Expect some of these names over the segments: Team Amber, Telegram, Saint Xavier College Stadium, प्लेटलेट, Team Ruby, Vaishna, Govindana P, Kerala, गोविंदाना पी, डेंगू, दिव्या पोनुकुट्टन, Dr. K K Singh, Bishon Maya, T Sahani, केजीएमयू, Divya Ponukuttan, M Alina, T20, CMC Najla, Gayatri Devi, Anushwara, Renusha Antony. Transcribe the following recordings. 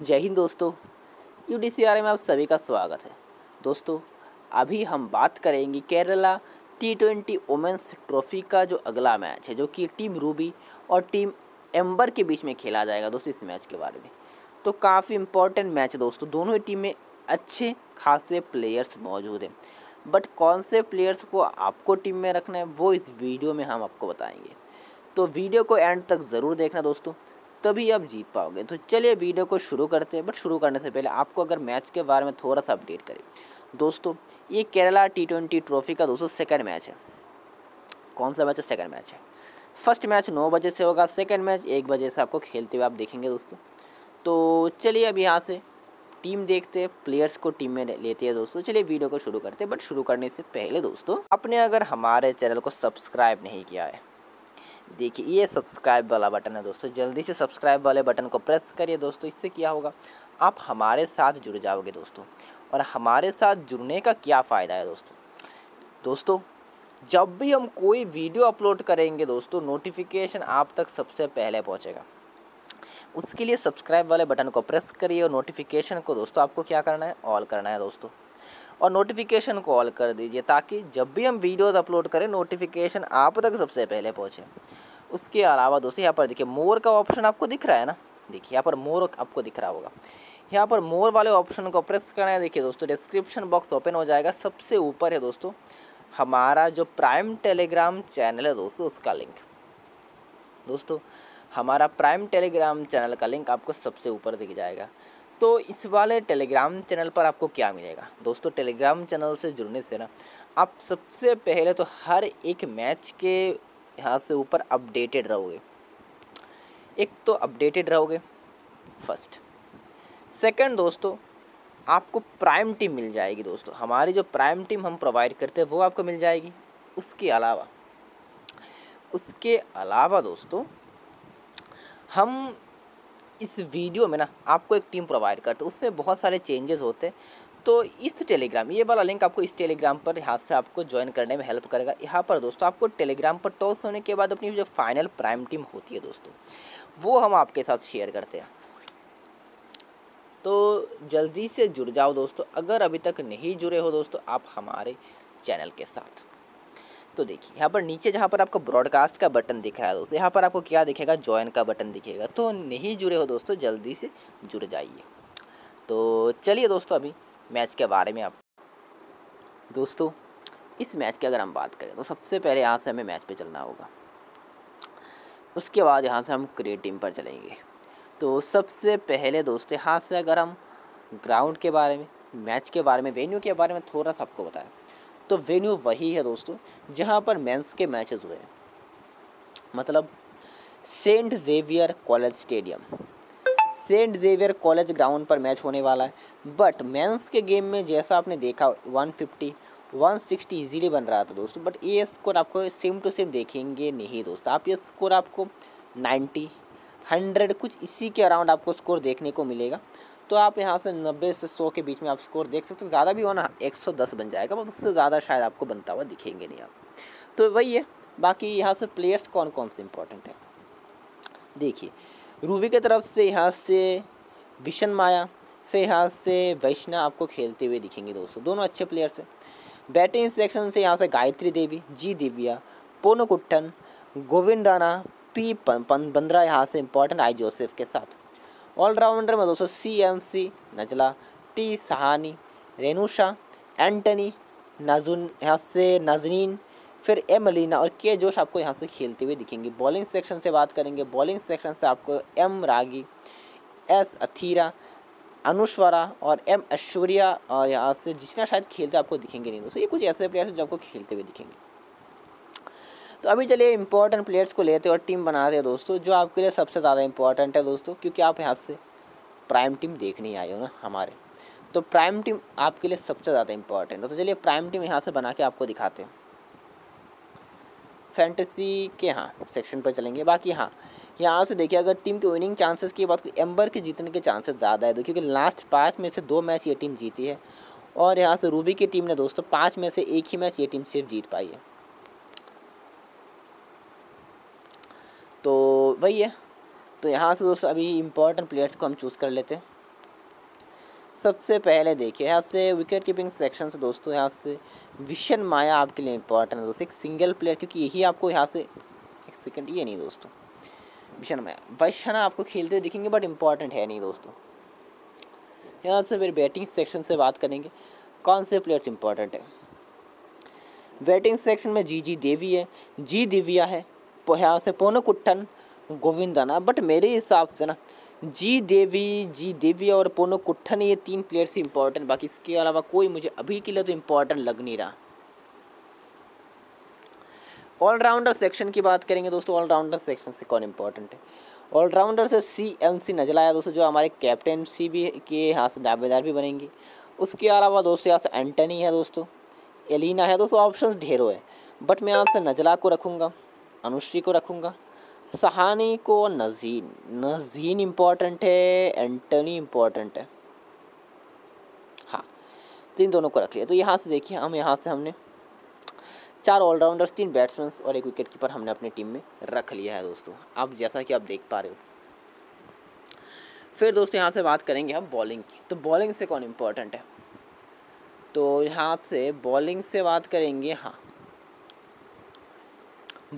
जय हिंद दोस्तों, UDICRM में आप सभी का स्वागत है। दोस्तों अभी हम बात करेंगे केरला T20 वोमेंस ट्रॉफी का जो अगला मैच है, जो कि टीम रूबी और टीम एम्बर के बीच में खेला जाएगा। दोस्तों इस मैच के बारे में तो काफ़ी इम्पोर्टेंट मैच है दोस्तों। दोनों ही टीम में अच्छे खासे प्लेयर्स मौजूद हैं, बट कौन से प्लेयर्स को आपको टीम में रखना है वो इस वीडियो में हम आपको बताएंगे। तो वीडियो को एंड तक ज़रूर देखना दोस्तों, तभी आप जीत पाओगे। तो चलिए वीडियो को शुरू करते हैं, बट शुरू करने से पहले आपको अगर मैच के बारे में थोड़ा सा अपडेट करें। दोस्तों ये केरला T20 ट्रॉफी का दोस्तों सेकंड मैच है। कौन सा मैच है? सेकंड मैच है। फर्स्ट मैच 9 बजे से होगा, सेकंड मैच 1 बजे से आपको खेलते हुए आप देखेंगे दोस्तों। तो चलिए अब यहाँ से टीम देखते हैं, प्लेयर्स को टीम में लेते हैं दोस्तों। चलिए वीडियो को शुरू करते हैं, बट शुरू करने से पहले दोस्तों आपने अगर हमारे चैनल को सब्सक्राइब नहीं किया है, देखिए ये सब्सक्राइब वाला बटन है दोस्तों, जल्दी से सब्सक्राइब वाले बटन को प्रेस करिए दोस्तों। इससे क्या होगा, आप हमारे साथ जुड़ जाओगे दोस्तों। और हमारे साथ जुड़ने का क्या फ़ायदा है दोस्तों? दोस्तों जब भी हम कोई वीडियो अपलोड करेंगे दोस्तों, नोटिफिकेशन आप तक सबसे पहले पहुंचेगा। उसके लिए सब्सक्राइब वाले बटन को प्रेस करिए और नोटिफिकेशन को दोस्तों आपको क्या करना है, ऑल करना है दोस्तों। और नोटिफिकेशन को ऑल कर दीजिए ताकि जब भी हम वीडियोस अपलोड करें नोटिफिकेशन आप तक सबसे पहले पहुंचे। उसके अलावा दोस्तों यहाँ पर देखिए मोर का ऑप्शन आपको दिख रहा है ना, देखिए यहाँ पर मोर आपको दिख रहा होगा। यहाँ पर मोर वाले ऑप्शन को प्रेस करना है। देखिए दोस्तों डिस्क्रिप्शन बॉक्स ओपन हो जाएगा, सबसे ऊपर है दोस्तों हमारा जो प्राइम टेलीग्राम चैनल है दोस्तों, उसका लिंक। दोस्तों हमारा प्राइम टेलीग्राम चैनल का लिंक आपको सबसे ऊपर दिख जाएगा। तो इस वाले टेलीग्राम चैनल पर आपको क्या मिलेगा दोस्तों? टेलीग्राम चैनल से जुड़ने से ना आप सबसे पहले तो हर एक मैच के यहाँ से ऊपर अपडेटेड रहोगे। एक तो अपडेटेड रहोगे फर्स्ट, सेकंड दोस्तों आपको प्राइम टीम मिल जाएगी दोस्तों। हमारी जो प्राइम टीम हम प्रोवाइड करते हैं वो आपको मिल जाएगी। उसके अलावा दोस्तों हम इस वीडियो में ना आपको एक टीम प्रोवाइड करते हैं, उसमें बहुत सारे चेंजेस होते हैं। तो इस टेलीग्राम ये वाला लिंक आपको इस टेलीग्राम पर यहाँ से आपको ज्वाइन करने में हेल्प करेगा। यहाँ पर दोस्तों आपको टेलीग्राम पर टॉस होने के बाद अपनी जो फाइनल प्राइम टीम होती है दोस्तों, वो हम आपके साथ शेयर करते हैं। तो जल्दी से जुड़ जाओ दोस्तों, अगर अभी तक नहीं जुड़े हो दोस्तों आप हमारे चैनल के साथ। तो देखिए यहाँ पर नीचे जहाँ पर आपको ब्रॉडकास्ट का बटन दिख रहा है दोस्तों, यहाँ पर आपको क्या दिखेगा, ज्वाइन का बटन दिखेगा। तो नहीं जुड़े हो दोस्तों जल्दी से जुड़ जाइए। तो चलिए दोस्तों अभी मैच के बारे में आप दोस्तों इस मैच की अगर हम बात करें तो सबसे पहले यहाँ से हमें मैच पे चलना होगा, उसके बाद यहाँ से हम क्रिएट टीम पर चलेंगे। तो सबसे पहले दोस्तों यहाँ से अगर हम ग्राउंड के बारे में, मैच के बारे में, वेन्यू के बारे में थोड़ा सा आपको बताएं तो वेन्यू वही है दोस्तों जहां पर मेंस के मैचेस हुए हैं, मतलब Saint Xavier college stadium, Saint Xavier college ground पर मैच होने वाला है। बट मेंस के गेम में जैसा आपने देखा 150 160 इजीली बन रहा था दोस्तों, बट ये स्कोर आपको सेम टू सेम देखेंगे नहीं दोस्तों। आप ये स्कोर आपको 90 100 कुछ इसी के अराउंड आपको स्कोर देखने को मिलेगा। तो आप यहाँ से 90 से 100 के बीच में आप स्कोर देख सकते हो, ज़्यादा भी हो ना 110 बन जाएगा, बट उससे ज़्यादा शायद आपको बनता हुआ दिखेंगे नहीं आप। तो वही है, बाकी यहाँ से प्लेयर्स कौन कौन से इम्पोर्टेंट है देखिए। रूबी की तरफ से यहाँ से बिशन माया, फिर यहाँ से वैष्णा आपको खेलते हुए दिखेंगे दोस्तों, दोनों अच्छे प्लेयर्स हैं। बैटिंग सेक्शन से यहाँ से गायत्री देवी जी, दिव्या पोनुकुट्टन, गोविंदाना पी 15 यहाँ से इम्पोर्टेंट आई जोसेफ के साथ। ऑलराउंडर में दोस्तों CMC Najla, T Sahani, Renusha Antony, नाजुन यहाँ से नाजरीन, फिर M अलीना और K जोश आपको यहाँ से खेलते हुए दिखेंगे। बॉलिंग सेक्शन से बात करेंगे, बॉलिंग सेक्शन से आपको M रागी, S अथीरा, अनुश्वरा और M ऐश्वर्या और यहाँ से जितना शायद खेलते आपको दिखेंगे नहीं दोस्तों। ये कुछ ऐसे प्लेयर्स जो आपको खेलते हुए दिखेंगे। तो अभी चलिए इंपॉर्टेंट प्लेयर्स को लेते और टीम बना रहे हैं दोस्तों, जो आपके लिए सबसे ज़्यादा इंपॉर्टेंट है दोस्तों, क्योंकि आप यहाँ से प्राइम टीम देखने आए हो ना हमारे। तो प्राइम टीम आपके लिए सबसे ज़्यादा इंपॉर्टेंट है। तो चलिए प्राइम टीम यहाँ से बना के आपको दिखाते हैं। फैंटेसी के सेक्शन पर चलेंगे। बाकी यहाँ से देखिए अगर टीम के विनिंग चांसेस की बात करें, एम्बर के जीतने के चांसेस ज़्यादा है दो, क्योंकि लास्ट 5 में से 2 मैच ये टीम जीती है। और यहाँ से रूबी की टीम ने दोस्तों 5 में से 1 ही मैच ये टीम सिर्फ जीत पाई है। तो वही है, तो यहाँ से दोस्तों अभी इम्पोर्टेंट प्लेयर्स को हम चूज़ कर लेते हैं। सबसे पहले देखिए यहाँ से विकेट कीपिंग सेक्शन से दोस्तों, यहाँ से बिशन माया आपके लिए इंपॉर्टेंट है दोस्तों, एक सिंगल प्लेयर, क्योंकि यही आपको यहाँ से एक सेकंड ये नहीं दोस्तों बिशन माया वैश्ना आपको खेलते हुए दिखेंगे बट इम्पॉर्टेंट है नहीं दोस्तों। यहाँ से फिर बैटिंग सेक्शन से बात करेंगे कौन से प्लेयर्स इंपॉर्टेंट है। बैटिंग सेक्शन में जी देवी है, जी दिव्या है, यहाँ से पोनुकुट्टन, गोविंदाना, बट मेरे हिसाब से ना जी देवी और पोनुकुट्टन ये तीन प्लेयर्स इंपॉर्टेंट, बाकी इसके अलावा कोई मुझे अभी के लिए तो इम्पोर्टेंट लग नहीं रहा। ऑलराउंडर सेक्शन की बात करेंगे दोस्तों, ऑलराउंडर सेक्शन से कौन इम्पोर्टेंट है। ऑलराउंडर से CMC नजला आया दोस्तों, जो हमारे कैप्टेंसी भी के यहाँ से दावेदार भी बनेंगे। उसके अलावा दोस्तों यहाँ से एंटनी है दोस्तों, एलिना है दोस्तों, ऑप्शन ढेरों है, बट मैं यहाँ से नजला को रखूँगा, अनुश्री को रखूँगा, सहानी को, नज़रीन इम्पॉर्टेंट है, एंटनी इम्पॉर्टेंट है, हाँ तो इन दोनों को रख लिया। तो यहाँ से देखिए हम यहाँ से हमने चार ऑलराउंडर्स, तीन बैट्समैन और एक विकेट कीपर हमने अपनी टीम में रख लिया है दोस्तों, आप जैसा कि आप देख पा रहे हो। फिर दोस्तों यहाँ से बात करेंगे हम बॉलिंग की, तो बॉलिंग से कौन इम्पॉर्टेंट है। तो यहाँ से बॉलिंग से बात करेंगे, हाँ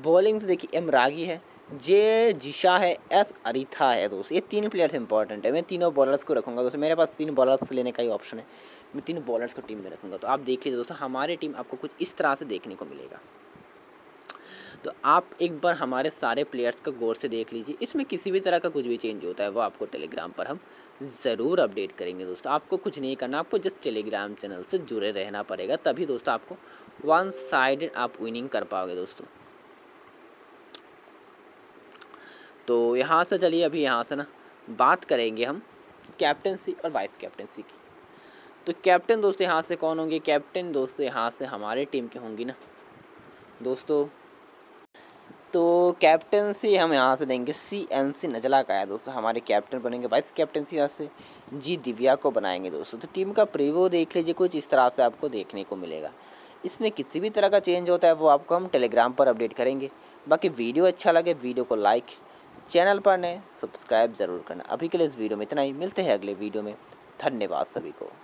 बॉलिंग से देखिए M रागी है, जे जिशा है, S अरीथा है दोस्तों, ये तीन प्लेयर्स इंपॉर्टेंट है। मैं तीनों बॉलर्स को रखूँगा दोस्तों, मेरे पास तीन बॉलर्स लेने का ही ऑप्शन है, मैं तीन बॉलर्स को टीम में रखूँगा। तो आप देख लीजिए दोस्तों हमारी टीम आपको कुछ इस तरह से देखने को मिलेगा। तो आप एक बार हमारे सारे प्लेयर्स को गौर से देख लीजिए, इसमें किसी भी तरह का कुछ भी चेंज होता है वो आपको टेलीग्राम पर हम ज़रूर अपडेट करेंगे दोस्तों। आपको कुछ नहीं करना, आपको जस्ट टेलीग्राम चैनल से जुड़े रहना पड़ेगा, तभी दोस्तों आपको वन साइड आप विनिंग कर पाओगे दोस्तों। तो यहाँ से चलिए अभी यहाँ से ना बात करेंगे हम कैप्टेंसी और वाइस कैप्टेंसी की। तो कैप्टन दोस्तों यहाँ से कौन होंगे, कैप्टन दोस्तों यहाँ से हमारे टीम के होंगी ना दोस्तों। तो कैप्टेंसी हम यहाँ से देंगे CMC नजला का है दोस्तों, हमारे कैप्टन बनेंगे। वाइस कैप्टेंसी यहाँ से जी दिव्या को बनाएंगे दोस्तों। तो टीम का प्रीव्यू देख लीजिए, कुछ इस तरह से आपको देखने को मिलेगा। इसमें किसी भी तरह का चेंज होता है वो आपको हम टेलीग्राम पर अपडेट करेंगे। बाकी वीडियो अच्छा लगे वीडियो को लाइक, चैनल पर नए सब्सक्राइब ज़रूर करना। अभी के लिए इस वीडियो में इतना ही, मिलते हैं अगले वीडियो में, धन्यवाद सभी को।